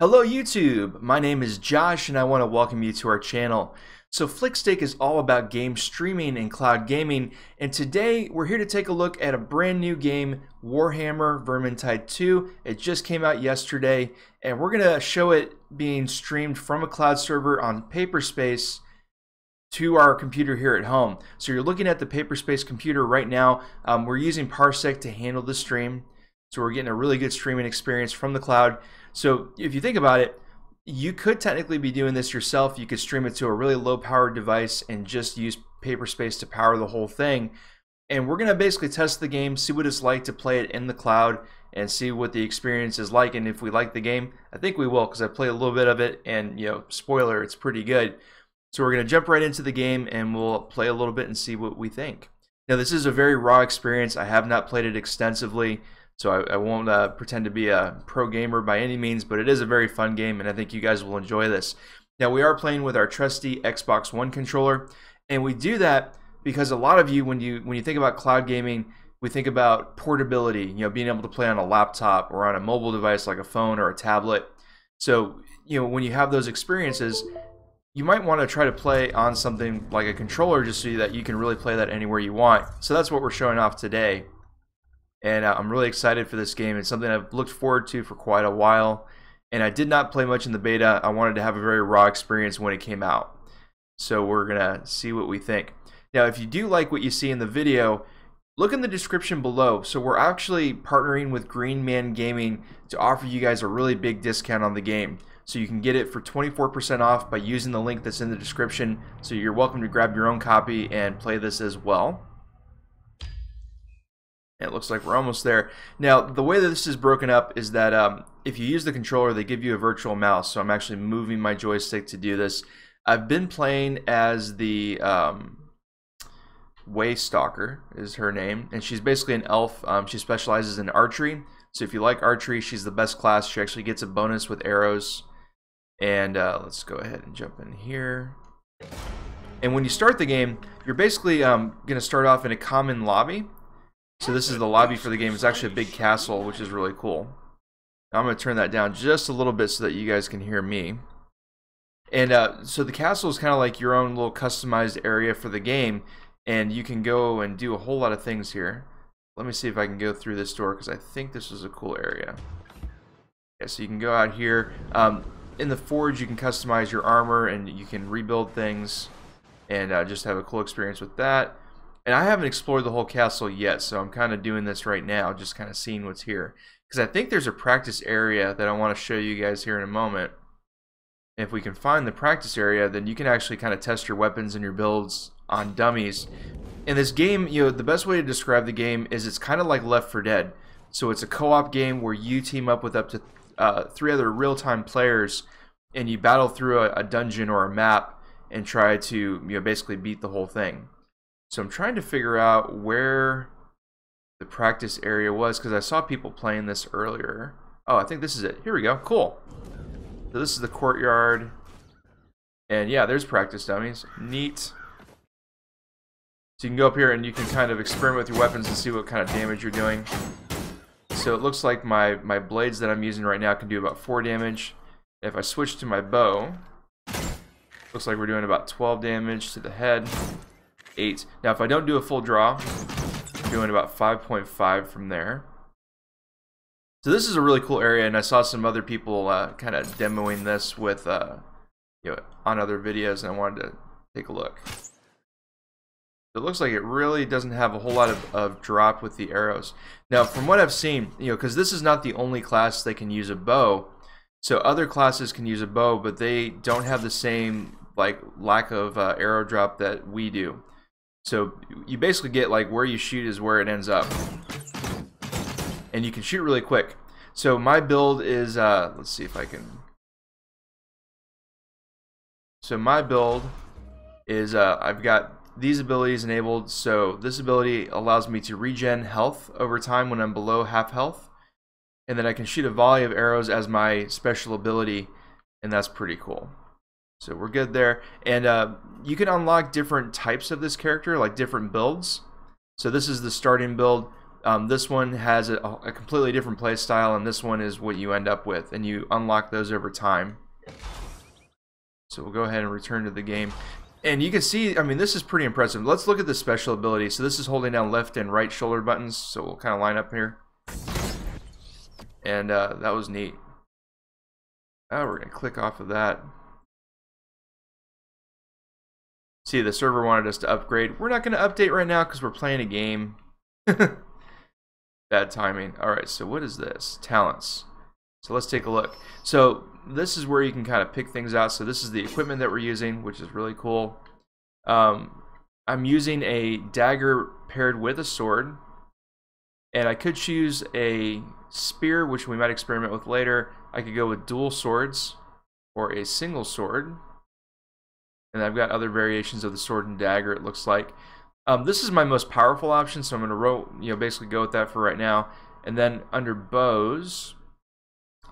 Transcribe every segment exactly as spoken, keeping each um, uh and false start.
Hello YouTube, my name is Josh and I want to welcome you to our channel. So Flickstick is all about game streaming and cloud gaming, and today we're here to take a look at a brand new game, Warhammer Vermintide two. It just came out yesterday and we're going to show it being streamed from a cloud server on Paperspace to our computer here at home. So you're looking at the Paperspace computer right now. Um, we're using Parsec to handle the stream. So we're getting a really good streaming experience from the cloud. So if you think about it, you could technically be doing this yourself. You could stream it to a really low powered device and just use Paperspace to power the whole thing. And we're gonna basically test the game, see what it's like to play it in the cloud and see what the experience is like. And if we like the game, I think we will, because I played a little bit of it and, you know, spoiler, it's pretty good. So we're gonna jump right into the game and we'll play a little bit and see what we think. Now this is a very raw experience. I have not played it extensively. So I, I won't uh, pretend to be a pro gamer by any means, but it is a very fun game and I think you guys will enjoy this. Now we are playing with our trusty Xbox One controller, and we do that because a lot of you, when you when you think about cloud gaming, we think about portability, you know, being able to play on a laptop or on a mobile device like a phone or a tablet. So, you know, when you have those experiences, you might want to try to play on something like a controller just so that you can really play that anywhere you want. So that's what we're showing off today. And I'm really excited for this game. It's something I've looked forward to for quite a while. And I did not play much in the beta. I wanted to have a very raw experience when it came out. So we're gonna see what we think. Now, if you do like what you see in the video, look in the description below. So we're actually partnering with Green Man Gaming to offer you guys a really big discount on the game. So you can get it for twenty-four percent off by using the link that's in the description. So you're welcome to grab your own copy and play this as well. It looks like we're almost there. Now, the way that this is broken up is that um, if you use the controller, they give you a virtual mouse. So I'm actually moving my joystick to do this. I've been playing as the um, Waystalker is her name, and she's basically an elf. Um, she specializes in archery. So if you like archery, she's the best class. She actually gets a bonus with arrows. And uh, let's go ahead and jump in here. And when you start the game, you're basically um, going to start off in a common lobby. So this is the lobby for the game. It's actually a big castle, which is really cool. Now I'm going to turn that down just a little bit so that you guys can hear me. And uh, so the castle is kind of like your own little customized area for the game, and you can go and do a whole lot of things here. Let me see if I can go through this door, because I think this is a cool area. Yeah, so you can go out here. Um, in the forge, you can customize your armor, and you can rebuild things, and uh, just have a cool experience with that. And I haven't explored the whole castle yet, so I'm kind of doing this right now, just kind of seeing what's here. Because I think there's a practice area that I want to show you guys here in a moment. And if we can find the practice area, then you can actually kind of test your weapons and your builds on dummies. And this game, you know, the best way to describe the game is it's kind of like Left four Dead. So it's a co-op game where you team up with up to uh, three other real-time players, and you battle through a, a dungeon or a map and try to, you know, basically beat the whole thing. So I'm trying to figure out where the practice area was, because I saw people playing this earlier. Oh, I think this is it. Here we go. Cool. So this is the courtyard. And yeah, there's practice dummies. Neat. So you can go up here and you can kind of experiment with your weapons and see what kind of damage you're doing. So it looks like my, my blades that I'm using right now can do about four damage. If I switch to my bow, looks like we're doing about twelve damage to the head. eight. Now if I don't do a full draw, I'm doing about five point five from there. So this is a really cool area, and I saw some other people uh, kind of demoing this with uh, you know, on other videos, and I wanted to take a look. It looks like it really doesn't have a whole lot of, of drop with the arrows. Now from what I've seen, you know, because this is not the only class that can use a bow, so other classes can use a bow, but they don't have the same like lack of uh, arrow drop that we do. So you basically get like where you shoot is where it ends up, and you can shoot really quick. So my build is uh, let's see if I can. So my build is uh, I've got these abilities enabled. So this ability allows me to regen health over time when I'm below half health, and then I can shoot a volley of arrows as my special ability, and that's pretty cool. So we're good there. And uh, you can unlock different types of this character, like different builds. So this is the starting build. Um, this one has a, a completely different play style, and this one is what you end up with, and you unlock those over time. So we'll go ahead and return to the game. And you can see, I mean, this is pretty impressive. Let's look at the special ability. So this is holding down left and right shoulder buttons, so we'll kind of line up here. And uh, that was neat. Oh, we're going to click off of that. See, the server wanted us to upgrade. We're not going to update right now because we're playing a game. Bad timing. Alright, so what is this? Talents. So let's take a look. So this is where you can kind of pick things out. So this is the equipment that we're using, which is really cool. Um, I'm using a dagger paired with a sword. And I could choose a spear, which we might experiment with later. I could go with dual swords or a single sword. And I've got other variations of the sword and dagger, it looks like. Um, this is my most powerful option, so I'm going to roll, you know, basically go with that for right now. And then under bows,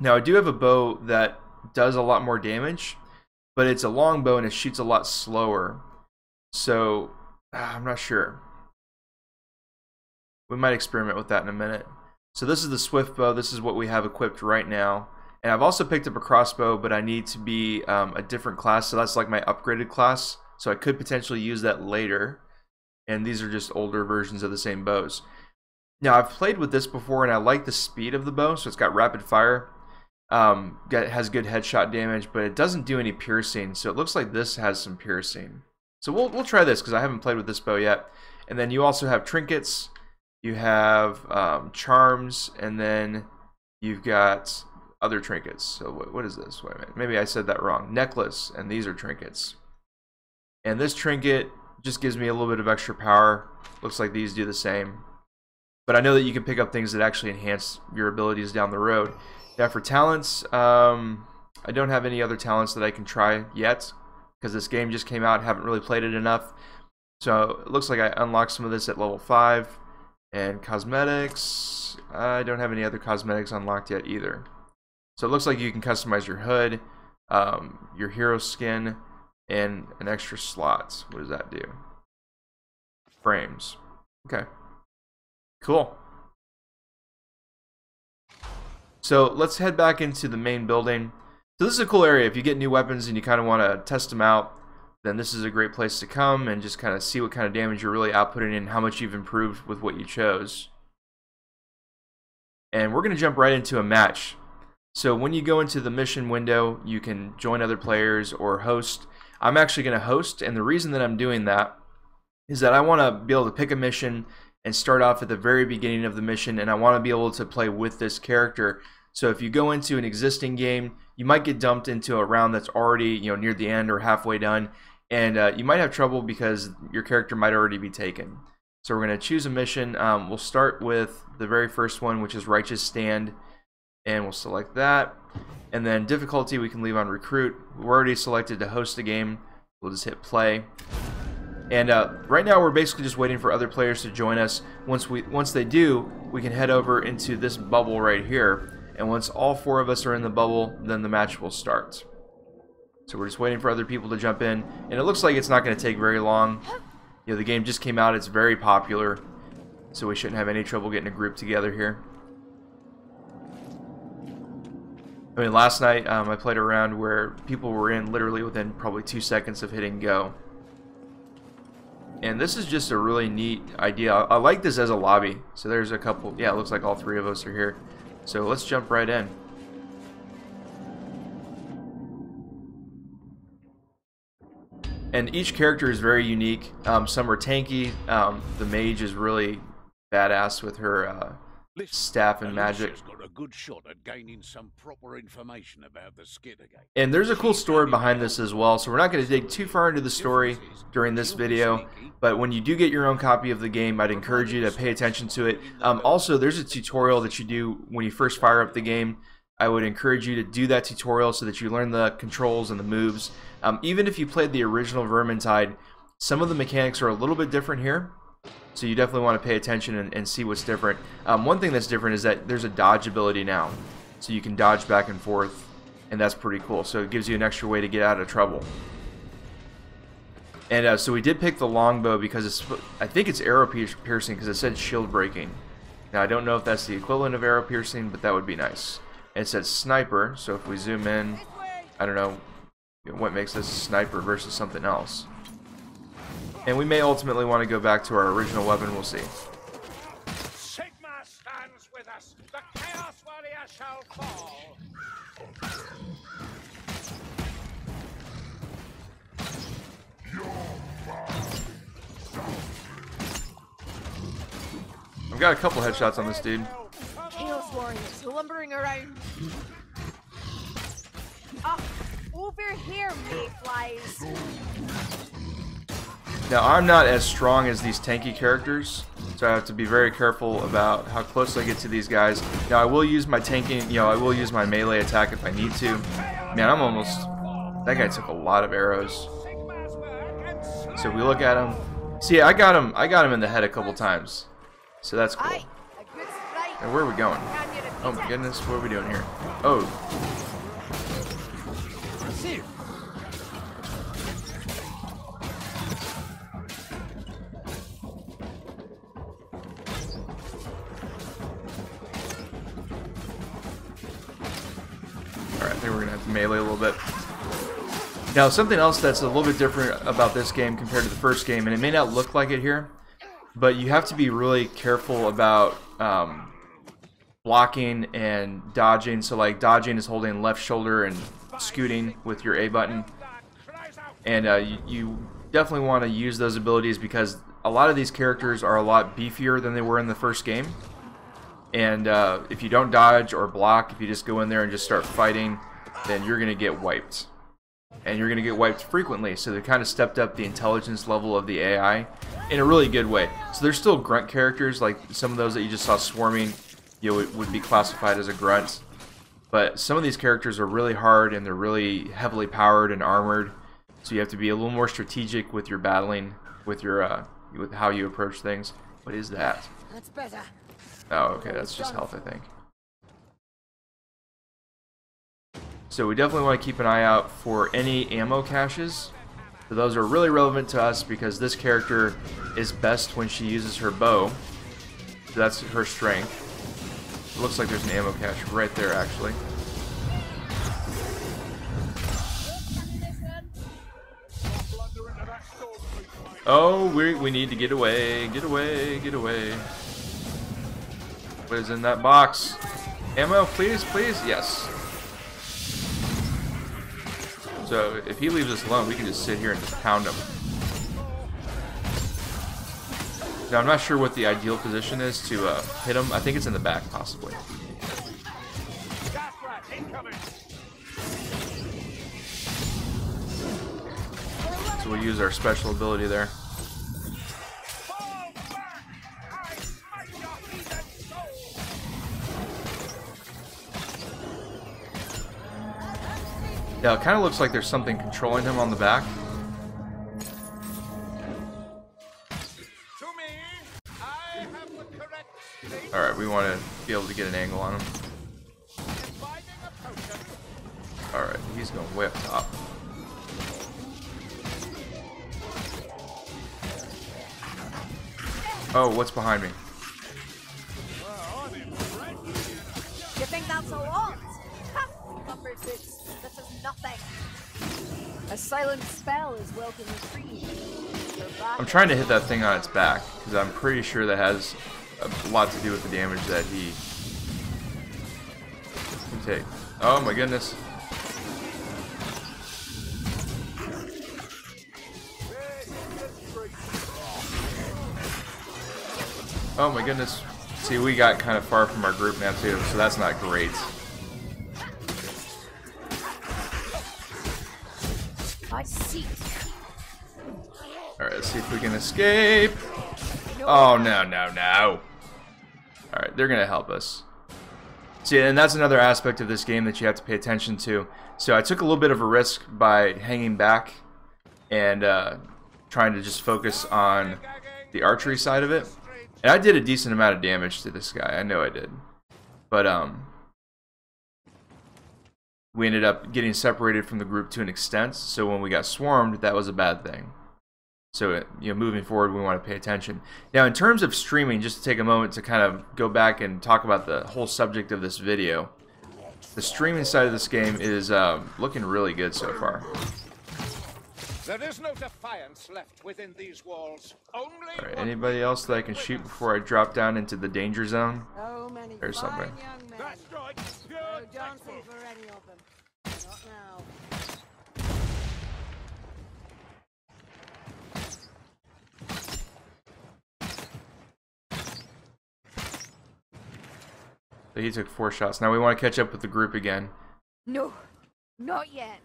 now I do have a bow that does a lot more damage, but it's a long bow and it shoots a lot slower. So uh, I'm not sure. We might experiment with that in a minute. So this is the swift bow. This is what we have equipped right now. And I've also picked up a crossbow, but I need to be um, a different class, so that's like my upgraded class. So I could potentially use that later. And these are just older versions of the same bows. Now, I've played with this before, and I like the speed of the bow, so it's got rapid fire. Um, it has good headshot damage, but it doesn't do any piercing, so it looks like this has some piercing. So we'll, we'll try this, because I haven't played with this bow yet. And then you also have trinkets, you have um, charms, and then you've got other trinkets. So what, what is this? Wait a minute. Maybe I said that wrong. Necklace, and these are trinkets. And this trinket just gives me a little bit of extra power. Looks like these do the same. But I know that you can pick up things that actually enhance your abilities down the road. Now for talents, um, I don't have any other talents that I can try yet, because this game just came out, haven't really played it enough. So it looks like I unlocked some of this at level five. And cosmetics, I don't have any other cosmetics unlocked yet either. So it looks like you can customize your hood, um, your hero skin, and an extra slot. What does that do? Frames. Okay. Cool. So let's head back into the main building. So this is a cool area. If you get new weapons and you kind of want to test them out, then this is a great place to come and just kind of see what kind of damage you're really outputting and how much you've improved with what you chose. And we're going to jump right into a match. So when you go into the mission window, you can join other players or host. I'm actually going to host, and the reason that I'm doing that is that I want to be able to pick a mission and start off at the very beginning of the mission, and I want to be able to play with this character. So if you go into an existing game, you might get dumped into a round that's already, you know, near the end or halfway done, and uh, you might have trouble because your character might already be taken. So we're going to choose a mission. Um, we'll start with the very first one, which is Righteous Stand. And we'll select that, and then difficulty we can leave on recruit. We're already selected to host the game. We'll just hit play, and uh, right now we're basically just waiting for other players to join us. Once we once they do, we can head over into this bubble right here, and once all four of us are in the bubble, then the match will start. So we're just waiting for other people to jump in, and it looks like it's not going to take very long. You know, the game just came out; it's very popular, so we shouldn't have any trouble getting a group together here. I mean, last night um, I played a round where people were in literally within probably two seconds of hitting go. And this is just a really neat idea. I, I like this as a lobby. So there's a couple. Yeah, it looks like all three of us are here. So let's jump right in. And each character is very unique. Um, some are tanky. Um, the mage is really badass with her Uh, staff and magic. Got a good shot at gaining some proper information about the skid again. And there's a cool story behind this as well, so we're not going to dig too far into the story during this video, but when you do get your own copy of the game, I'd encourage you to pay attention to it. Um, also, there's a tutorial that you do when you first fire up the game. I would encourage you to do that tutorial so that you learn the controls and the moves. Um, even if you played the original Vermintide, some of the mechanics are a little bit different here. So you definitely want to pay attention and, and see what's different. Um, one thing that's different is that there's a dodge ability now. So you can dodge back and forth, and that's pretty cool. So it gives you an extra way to get out of trouble. And uh, so we did pick the longbow because it's, I think it's arrow piercing because it said shield breaking. Now I don't know if that's the equivalent of arrow piercing, but that would be nice. And it says sniper, so if we zoom in, I don't know what makes this a sniper versus something else. And we may ultimately want to go back to our original weapon, we'll see. Sigma stands with us. The Chaos Warrior shall fall. I've got a couple headshots on this dude. Chaos Warriors lumbering around. Up over here, mayflies. Now, I'm not as strong as these tanky characters, so I have to be very careful about how close I get to these guys. Now, I will use my tanking, you know, I will use my melee attack if I need to. Man, I'm almost... That guy took a lot of arrows. So if we look at him... See, I got him I got him in the head a couple times. So that's cool. And where are we going? Oh my goodness, what are we doing here? Oh. Melee a little bit. Now, something else that's a little bit different about this game compared to the first game, and it may not look like it here, but you have to be really careful about um, blocking and dodging. So like dodging is holding left shoulder and scooting with your A button, and uh, you, you definitely want to use those abilities because a lot of these characters are a lot beefier than they were in the first game, and uh, if you don't dodge or block, if you just go in there and just start fighting, then you're going to get wiped. And you're going to get wiped frequently, so they kind of stepped up the intelligence level of the A I in a really good way. So there's still grunt characters, like some of those that you just saw swarming, you know, would be classified as a grunt. But some of these characters are really hard, and they're really heavily powered and armored, so you have to be a little more strategic with your battling, with your, uh, with how you approach things. What is that? That's better. Oh, okay, that's just health, I think. So we definitely want to keep an eye out for any ammo caches. So those are really relevant to us because this character is best when she uses her bow. So that's her strength. It looks like there's an ammo cache right there, actually. Oh, we, we need to get away, get away, get away. What is in that box? Ammo, please, please, yes. So if he leaves us alone, we can just sit here and just pound him. Now I'm not sure what the ideal position is to uh, hit him. I think it's in the back, possibly. So we'll use our special ability there. Now, it kind of looks like there's something controlling him on the back. Alright, we want to be able to get an angle on him. Alright, he's going way up top. Oh, what's behind me? You think that's a lot? Number six. This is nothing. A silent spell is welcome retrieved. I'm trying to hit that thing on its back because I'm pretty sure that has a lot to do with the damage that he can take. Oh my goodness. Oh my goodness. See, we got kind of far from our group now too, so that's not great. I see. Alright, let's see if we can escape. Oh, no, no, no. Alright, they're going to help us. See, and that's another aspect of this game that you have to pay attention to. So I took a little bit of a risk by hanging back and uh, trying to just focus on the archery side of it. And I did a decent amount of damage to this guy. I know I did. But, um... we ended up getting separated from the group to an extent, so when we got swarmed, that was a bad thing. So, you know, moving forward, we want to pay attention. Now, in terms of streaming, just to take a moment to kind of go back and talk about the whole subject of this video. The streaming side of this game is uh, looking really good so far. There is no defiance left within these walls. Only All right, anybody else that I can shoot before I drop down into the danger zone? There's something. That's right. No dancing for any of them. Not now. So he took four shots. Now we want to catch up with the group again. No, not yet.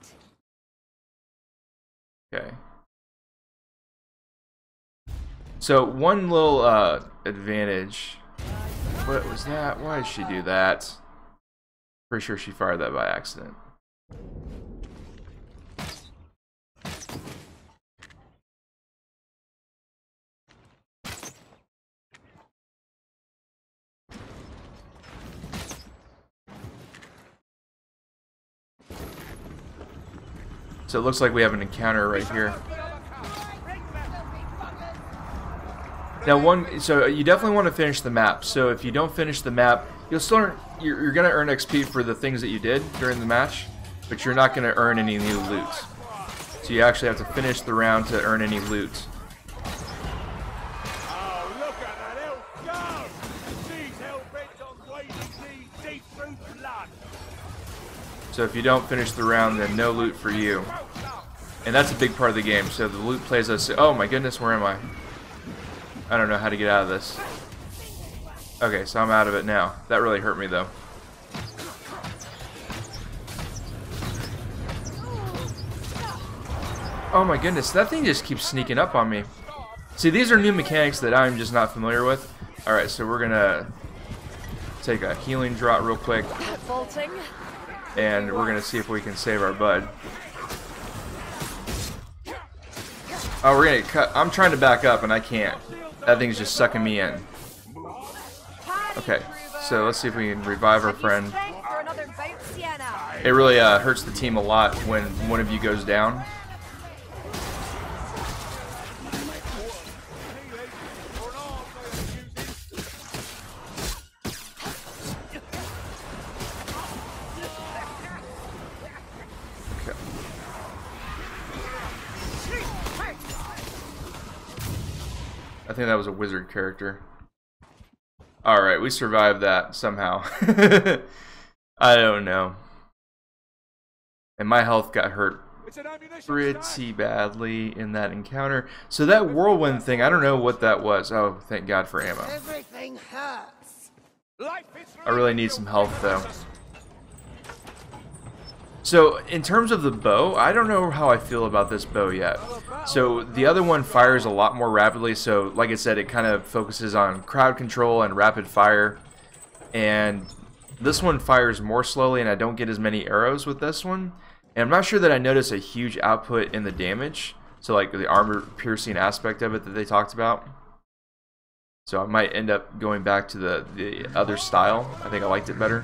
Okay. So one little uh, advantage. What was that? Why did she do that? Pretty sure she fired that by accident. So it looks like we have an encounter right here. Now one, so you definitely want to finish the map. So if you don't finish the map, you'll still earn, you're, you're going to earn X P for the things that you did during the match, but you're not going to earn any new loot. So you actually have to finish the round to earn any loot. So if you don't finish the round, then no loot for you. And that's a big part of the game. So the loot plays us... Oh my goodness, where am I? I don't know how to get out of this. Okay, so I'm out of it now. That really hurt me though. Oh my goodness, that thing just keeps sneaking up on me. See, these are new mechanics that I'm just not familiar with. Alright, so we're gonna take a healing drop real quick. And we're going to see if we can save our bud. Oh, we're going to cut. I'm trying to back up and I can't. That thing's just sucking me in. Okay, so let's see if we can revive our friend. It really uh, hurts the team a lot when one of you goes down. I think that was a wizard character. Alright, we survived that somehow. I don't know. And my health got hurt pretty badly in that encounter. So that whirlwind thing, I don't know what that was. Oh, thank God for ammo. I really need some health though. So, in terms of the bow, I don't know how I feel about this bow yet. So, the other one fires a lot more rapidly, so, like I said, it kind of focuses on crowd control and rapid fire. And this one fires more slowly, and I don't get as many arrows with this one. And I'm not sure that I notice a huge output in the damage, so like the armor-piercing aspect of it that they talked about. So, I might end up going back to the, the other style. I think I liked it better.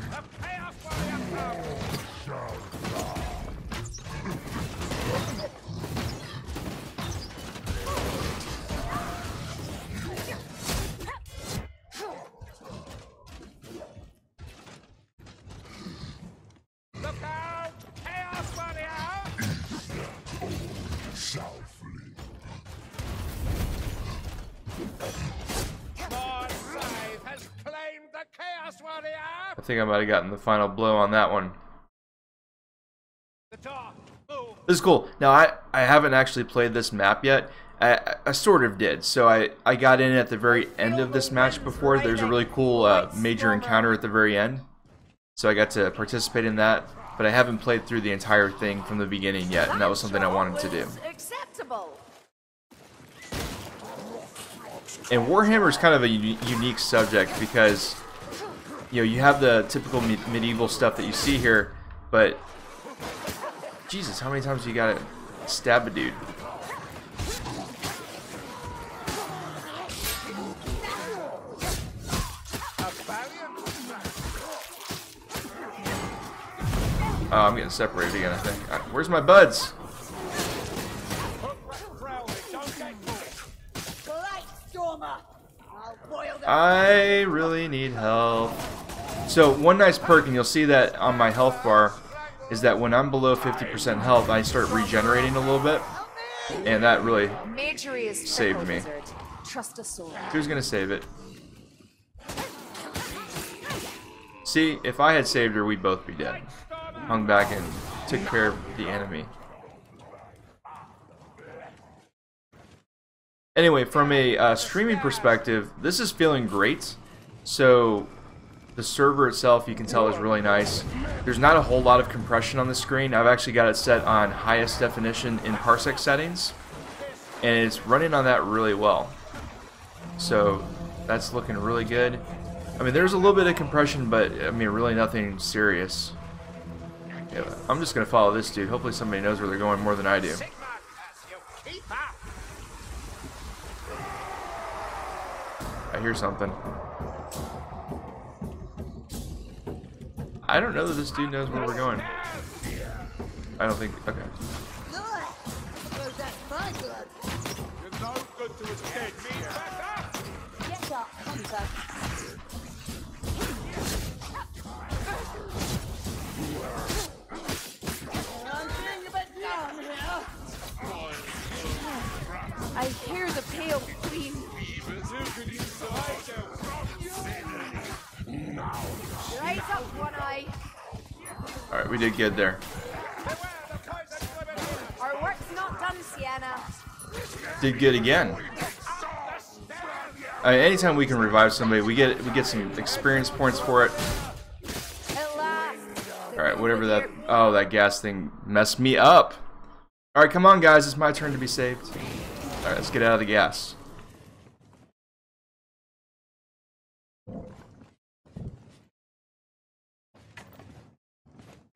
I think I might have gotten the final blow on that one. This is cool. Now, I, I haven't actually played this map yet. I, I sort of did. So I, I got in at the very end of this match before. There's a really cool uh, major encounter at the very end. So I got to participate in that. But I haven't played through the entire thing from the beginning yet. And that was something I wanted to do. And Warhammer is kind of a unique subject because... You know, you have the typical me medieval stuff that you see here, but Jesus, how many times you gotta stab a dude? Oh, I'm getting separated again, I think. All right, where's my buds? I really need help. So one nice perk, and you'll see that on my health bar, is that when I'm below fifty percent health, I start regenerating a little bit, and that really saved me. Who's gonna save it? See, if I had saved her, we'd both be dead. Hung back and took care of the enemy. Anyway, from a uh, streaming perspective, this is feeling great. So the server itself, you can tell, is really nice. There's not a whole lot of compression on the screen. I've actually got it set on highest definition in Parsec settings, and it's running on that really well. So that's looking really good. I mean, there's a little bit of compression, but I mean, really nothing serious. Yeah, I'm just gonna follow this dude. Hopefully somebody knows where they're going more than I do. I hear something. I don't know that this dude knows where we're going. I don't think. Okay. I hear the pale queen. Alright, we did good there. Our work's not done, Sienna. Did good again. I mean, anytime we can revive somebody, we get we get some experience points for it. Alright, whatever that. Oh, that gas thing messed me up. Alright, come on, guys. It's my turn to be saved. Alright, let's get out of the gas.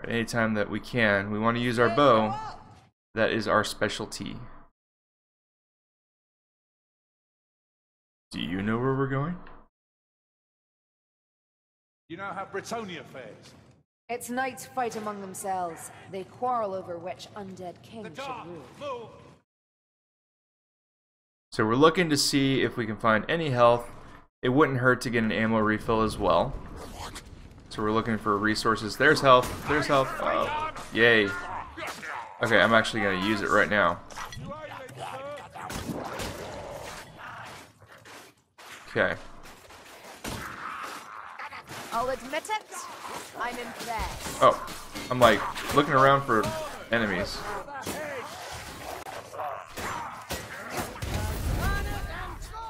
Anytime that we can, we want to use our bow. That is our specialty. Do you know where we're going? You know how Bretonnia fares. It's knights fight among themselves. They quarrel over which undead king should rule. So we're looking to see if we can find any health. It wouldn't hurt to get an ammo refill as well. So we're looking for resources. There's health. There's health. Oh, yay. Okay, I'm actually going to use it right now. Okay. I'll admit it. I'm impressed. Oh, I'm like looking around for enemies.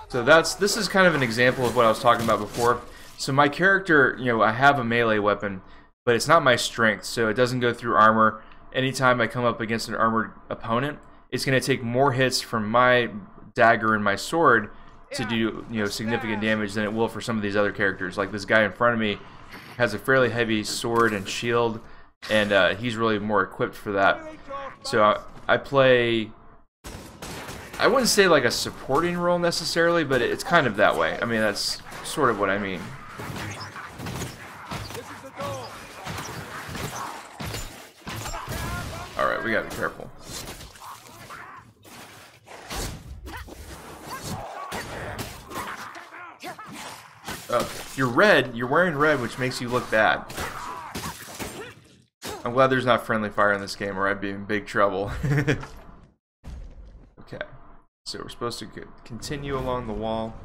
So that's this is kind of an example of what I was talking about before. So my character, you know, I have a melee weapon, but it's not my strength, so it doesn't go through armor. Anytime I come up against an armored opponent, it's going to take more hits from my dagger and my sword to do, you know, significant damage than it will for some of these other characters. Like this guy in front of me has a fairly heavy sword and shield, and uh, he's really more equipped for that. So I, I play... I wouldn't say like a supporting role necessarily, but it's kind of that way. I mean, that's sort of what I mean. Alright, we gotta be careful. Oh, you're red. You're wearing red, which makes you look bad. I'm glad there's not friendly fire in this game, or I'd be in big trouble. Okay. So we're supposed to continue along the wall.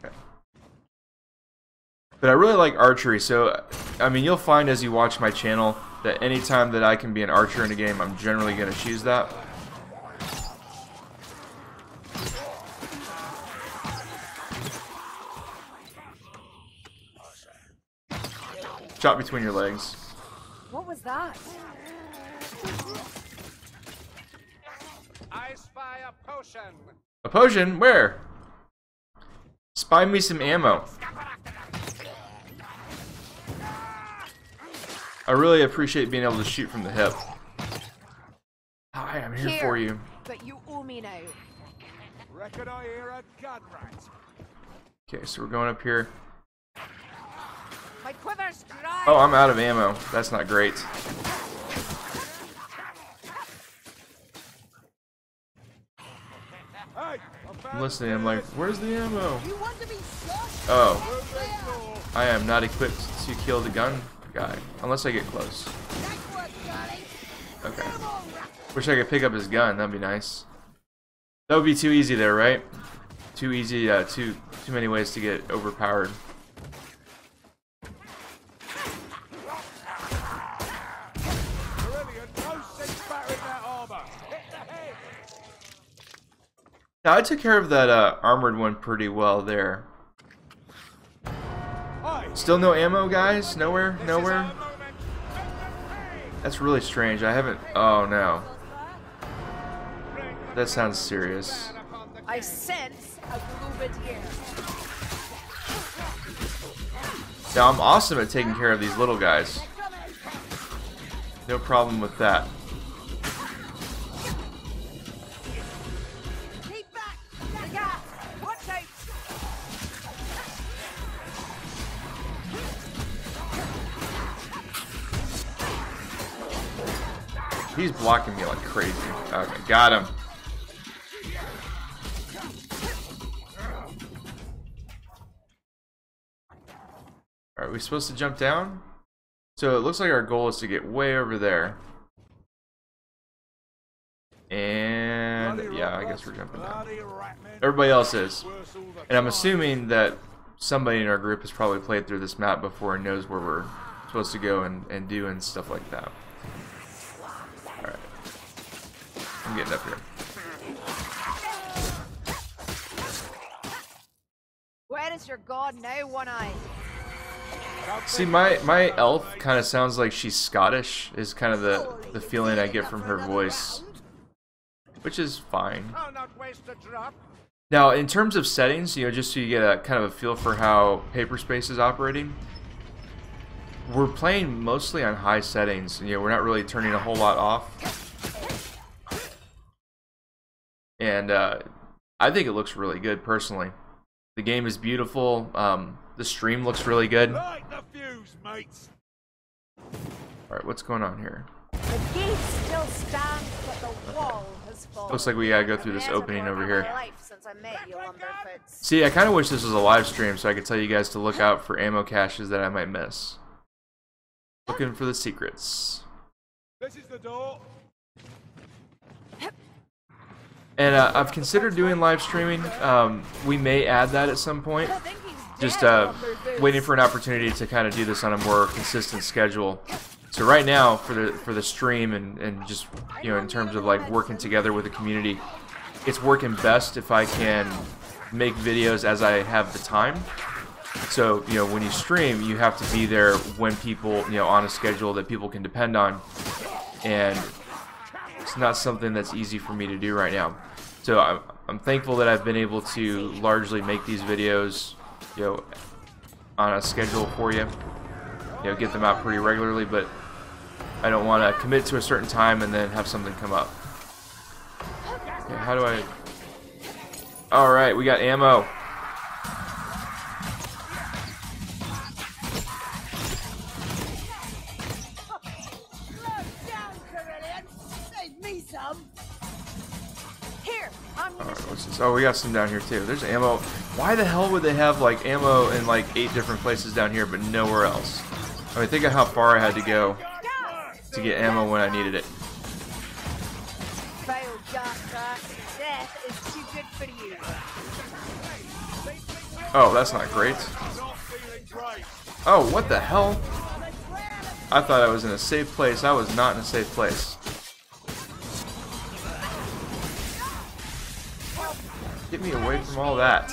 Okay. But I really like archery, so I mean, you'll find as you watch my channel that anytime that I can be an archer in a game, I'm generally going to choose that. Chop between your legs. What was that? I spy a potion. A potion? Where? Spy me some ammo. I really appreciate being able to shoot from the hip. Hi, I'm here, here for you. But you owe me now. Reckon I hear a gun right. Okay, so we're going up here. My quiver's dry. Oh, I'm out of ammo. That's not great. listening. I'm like, where's the ammo? Oh. I am not equipped to kill the gun guy. Unless I get close. Okay. Wish I could pick up his gun. That'd be nice. That would be too easy there, right? Too easy, uh, too, too many ways to get overpowered. Now, I took care of that uh, armored one pretty well there. Still no ammo, guys? Nowhere? Nowhere? That's really strange. I haven't... Oh, no. That sounds serious. I sense a movement here. Now, I'm awesome at taking care of these little guys. No problem with that. He's blocking me like crazy. Okay, got him. Alright, we supposed to jump down? So it looks like our goal is to get way over there. And yeah, I guess we're jumping down. Everybody else is. And I'm assuming that somebody in our group has probably played through this map before and knows where we're supposed to go and, and do and stuff like that. I'm getting up here. Where is your god now, one eye? See, my my elf kind of sounds like she's Scottish. Is kind of the the feeling I get from her voice, which is fine. Now, in terms of settings, you know, just so you get a kind of a feel for how Paperspace is operating. We're playing mostly on high settings. You know, we're not really turning a whole lot off. And uh, I think it looks really good, personally. The game is beautiful. Um, the stream looks really good. Light the fuse, mates. All right, what's going on here? The gate still stands, but the wall has fallen. Looks like we gotta go through this opening over here. See, I kind of wish this was a live stream so I could tell you guys to look out for ammo caches that I might miss. Looking for the secrets. This is the door. And uh, I've considered doing live streaming. Um, we may add that at some point. Just uh, waiting for an opportunity to kind of do this on a more consistent schedule. So right now, for the for the stream and and just, you know, in terms of like working together with the community, it's working best if I can make videos as I have the time. So, you know, when you stream, you have to be there when people, you know, on a schedule that people can depend on, and it's not something that's easy for me to do right now. So I'm, I'm thankful that I've been able to largely make these videos, you know, on a schedule for you. You know, get them out pretty regularly, but I don't want to commit to a certain time and then have something come up. Okay, how do I... Alright, we got ammo. Oh, we got some down here too. There's ammo. Why the hell would they have like ammo in like eight different places down here but nowhere else? I mean, think of how far I had to go to get ammo when I needed it. Oh, that's not great. Oh, what the hell? I thought I was in a safe place. I was not in a safe place. Get me away from all that.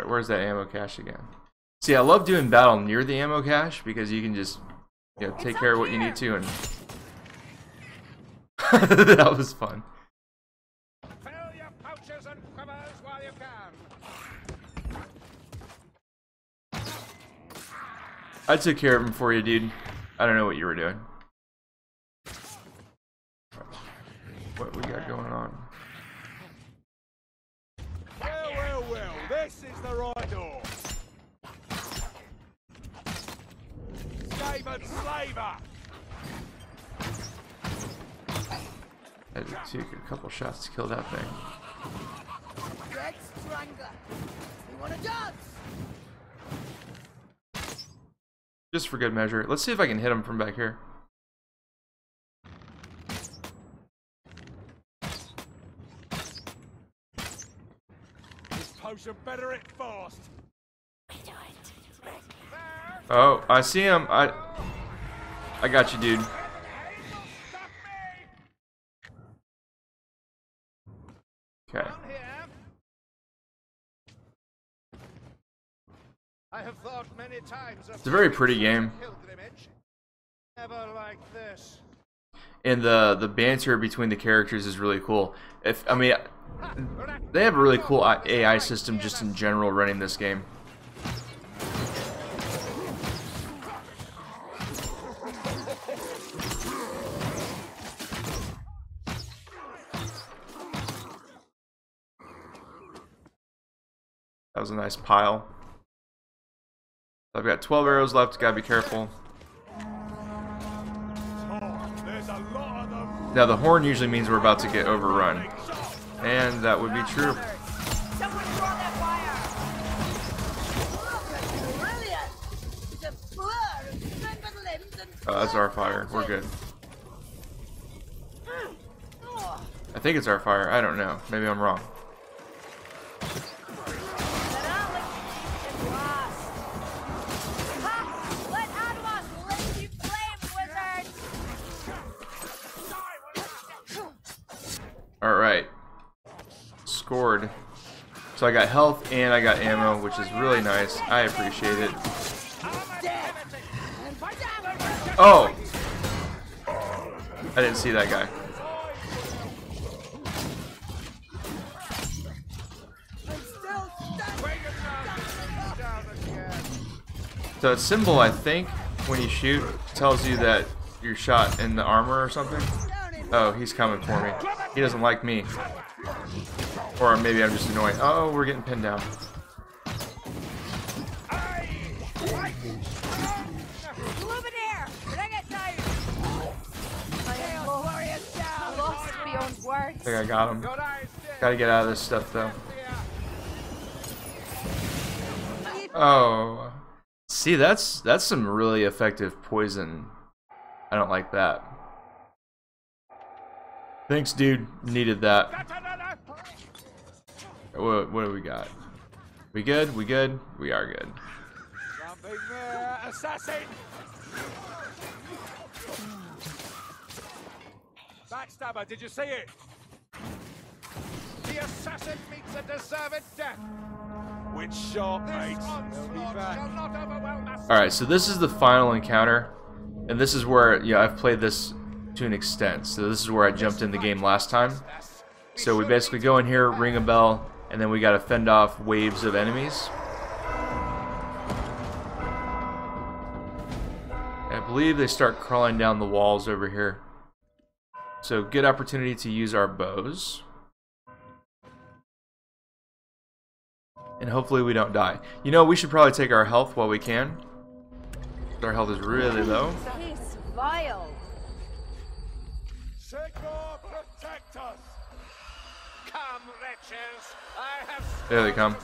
Alright, where's that ammo cache again? See, I love doing battle near the ammo cache because you can just, you know, take care of what you need to, and that was fun. Fill your pouches and covers while you can. I took care of him for you, dude. I don't know what you were doing. What we got going on? Well, well, well, this is the right door. Slave and slaver. That took a couple shots to kill that thing. Get stronger. We want to dance. Just for good measure. Let's see if I can hit him from back here. Potion better it fast. Oh, I see him. I I got you, dude. Okay. I have thought many times. It's a very pretty game. Never like this. And the the banter between the characters is really cool. If I mean, they have a really cool A I system just in general running this game. That was a nice pile. I've got twelve arrows left, gotta be careful. Now the horn usually means we're about to get overrun. And that would be true. Oh, that's our fire. We're good. I think it's our fire. I don't know. Maybe I'm wrong. Alright. Scored. So I got health and I got ammo, which is really nice. I appreciate it. Oh! I didn't see that guy. So that symbol, I think, when you shoot, tells you that you're shot in the armor or something. Oh, he's coming for me. He doesn't like me. Or maybe I'm just annoyed. Oh, we're getting pinned down. I think I got him. Gotta get out of this stuff, though. Oh. See, that's, that's some really effective poison. I don't like that. Thanks, dude. Needed that. What, what do we got? We good? We good? We are good. Backstabber, did you see it? The assassin meets a deserved death. Which shot, mate? All right, so this is the final encounter, and this is where yeah, I've played this to an extent. So this is where I jumped in the game last time. So we basically go in here, ring a bell, and then we gotta fend off waves of enemies. I believe they start crawling down the walls over here. So good opportunity to use our bows. And hopefully we don't die. You know, we should probably take our health while we can. Our health is really low. There they come.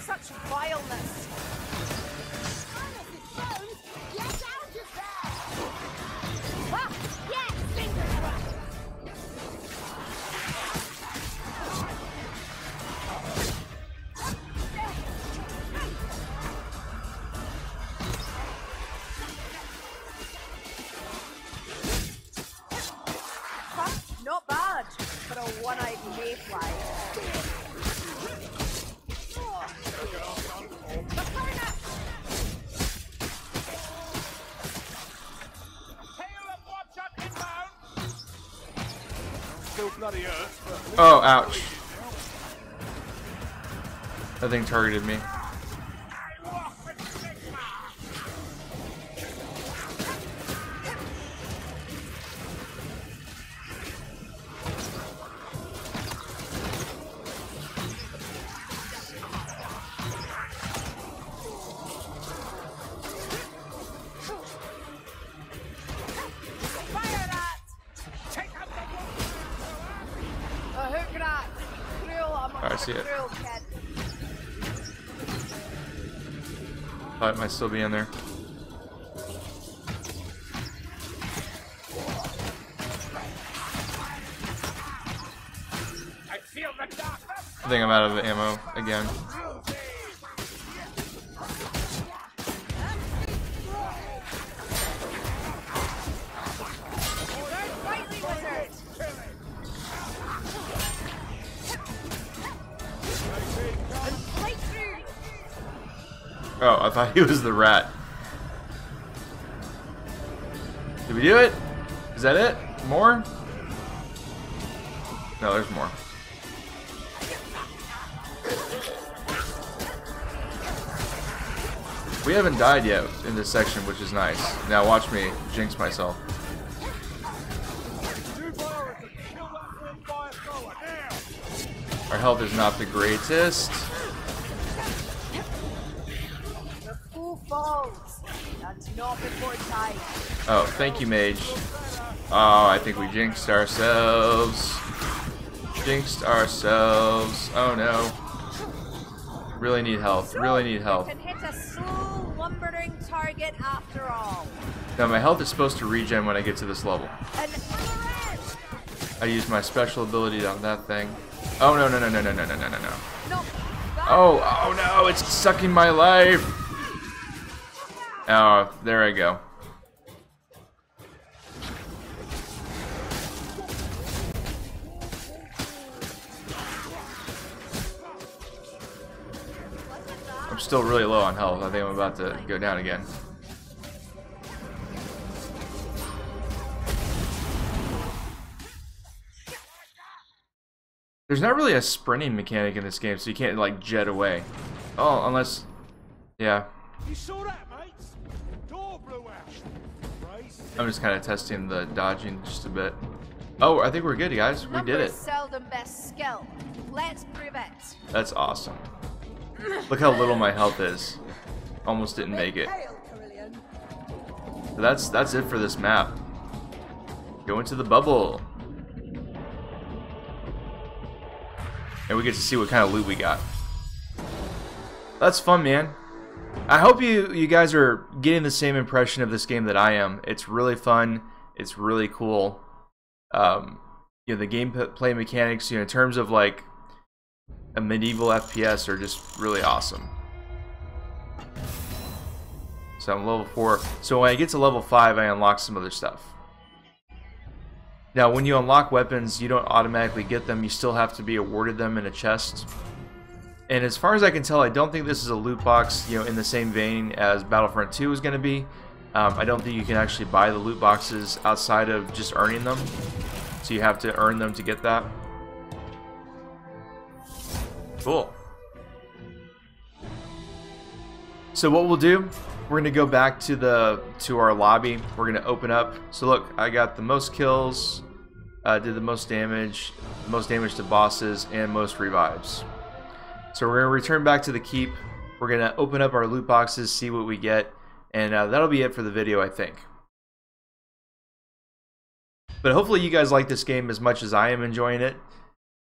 Such vileness. Oh, ouch. That thing targeted me. Thought it might still be in there. I think I'm out of ammo again. Oh, I thought he was the rat. Did we do it? Is that it? More? No, there's more. We haven't died yet in this section, which is nice. Now watch me jinx myself. Our health is not the greatest. Oh, thank you, Mage. Oh, I think we jinxed ourselves. Jinxed ourselves. Oh no. Really need health. Really need health. Now my health is supposed to regen when I get to this level. I used my special ability on that thing. Oh no no no no no no no no no. Oh oh no! It's sucking my life. Oh, there I go. I'm still really low on health. I think I'm about to go down again. There's not really a sprinting mechanic in this game, so you can't like jet away. Oh, unless, yeah. You saw that? I'm just kind of testing the dodging just a bit. Oh, I think we're good, guys. We did it. Seldom best skill. Let's prove it. That's awesome. Look how little my health is. Almost didn't make it. So that's that's it for this map. Go into the bubble, and we get to see what kind of loot we got. That's fun, man. I hope you, you guys are getting the same impression of this game that I am. It's really fun. It's really cool. Um, you know, the gameplay mechanics, you know, in terms of like a medieval F P S are just really awesome. So I'm level four. So when I get to level five, I unlock some other stuff. Now, when you unlock weapons, you don't automatically get them. You still have to be awarded them in a chest. And as far as I can tell, I don't think this is a loot box, you know, in the same vein as Battlefront two is going to be. Um, I don't think you can actually buy the loot boxes outside of just earning them. So you have to earn them to get that. Cool. So what we'll do, we're going to go back to the to our lobby. We're going to open up. So look, I got the most kills, uh, did the most damage, most damage to bosses, and most revives. So we're going to return back to the keep. We're going to open up our loot boxes, see what we get, and uh, that'll be it for the video, I think. But hopefully you guys like this game as much as I am enjoying it,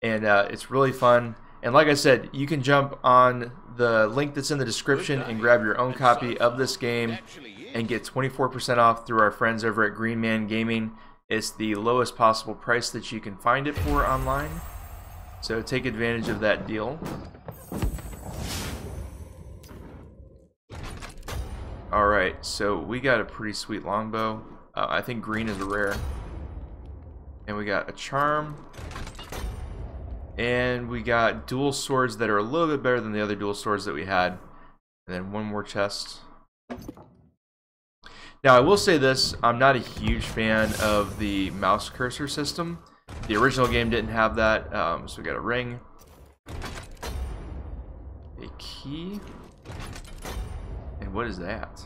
and uh, it's really fun. And like I said, you can jump on the link that's in the description and grab your own copy of this game and get twenty-four percent off through our friends over at Green Man Gaming. It's the lowest possible price that you can find it for online, so take advantage of that deal. Alright, so we got a pretty sweet longbow. Uh, I think green is a rare. And we got a charm. And we got dual swords that are a little bit better than the other dual swords that we had. And then one more chest. Now I will say this, I'm not a huge fan of the mouse cursor system. The original game didn't have that, um, so we got a ring. A key. And what is that?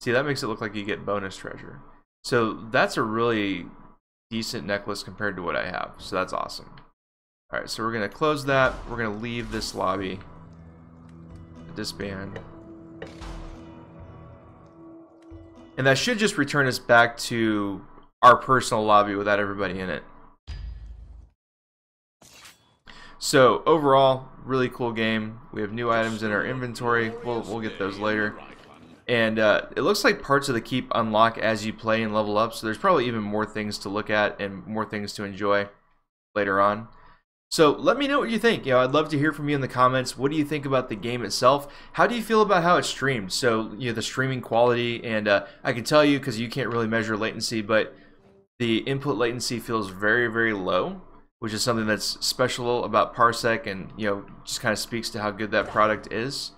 See, that makes it look like you get bonus treasure. So that's a really decent necklace compared to what I have, so that's awesome. Alright, so we're going to close that. We're going to leave this lobby. Disband. And that should just return us back to our personal lobby without everybody in it. So overall, really cool game. We have new items in our inventory. We'll, we'll get those later. And uh, it looks like parts of the keep unlock as you play and level up. So there's probably even more things to look at and more things to enjoy later on. So let me know what you think. You know, I'd love to hear from you in the comments. What do you think about the game itself? How do you feel about how it's streamed? So, you know, the streaming quality, and uh, I can tell you because you can't really measure latency, but the input latency feels very, very low, which is something that's special about Parsec, and, you know, just kind of speaks to how good that product is.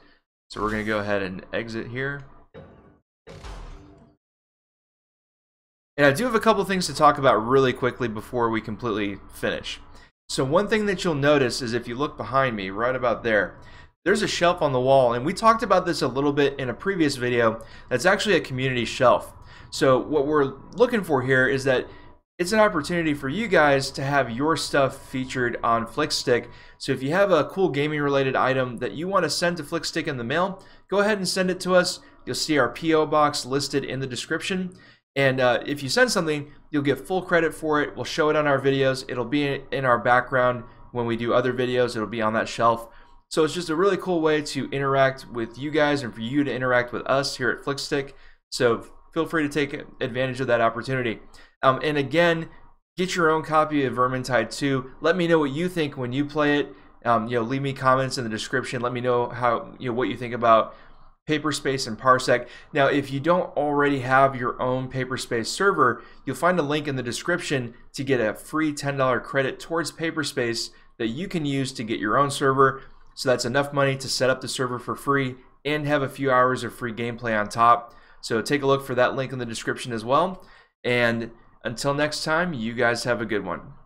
So we're going to go ahead and exit here. And I do have a couple things to talk about really quickly before we completely finish. So one thing that you'll notice is if you look behind me, right about there, there's a shelf on the wall, and we talked about this a little bit in a previous video. That's actually a community shelf. So what we're looking for here is that it's an opportunity for you guys to have your stuff featured on Flickstick. So if you have a cool gaming related item that you want to send to Flickstick in the mail, go ahead and send it to us. You'll see our P O box listed in the description. And uh, if you send something, you'll get full credit for it. We'll show it on our videos. It'll be in our background when we do other videos. It'll be on that shelf. So it's just a really cool way to interact with you guys and for you to interact with us here at Flickstick. So feel free to take advantage of that opportunity. Um, and again, get your own copy of Vermintide two. Let me know what you think when you play it. Um, you know, leave me comments in the description. Let me know how you know what you think about Paperspace and Parsec. Now, if you don't already have your own Paperspace server, you'll find a link in the description to get a free ten dollar credit towards Paperspace that you can use to get your own server. So that's enough money to set up the server for free and have a few hours of free gameplay on top. So take a look for that link in the description as well. And until next time, you guys have a good one.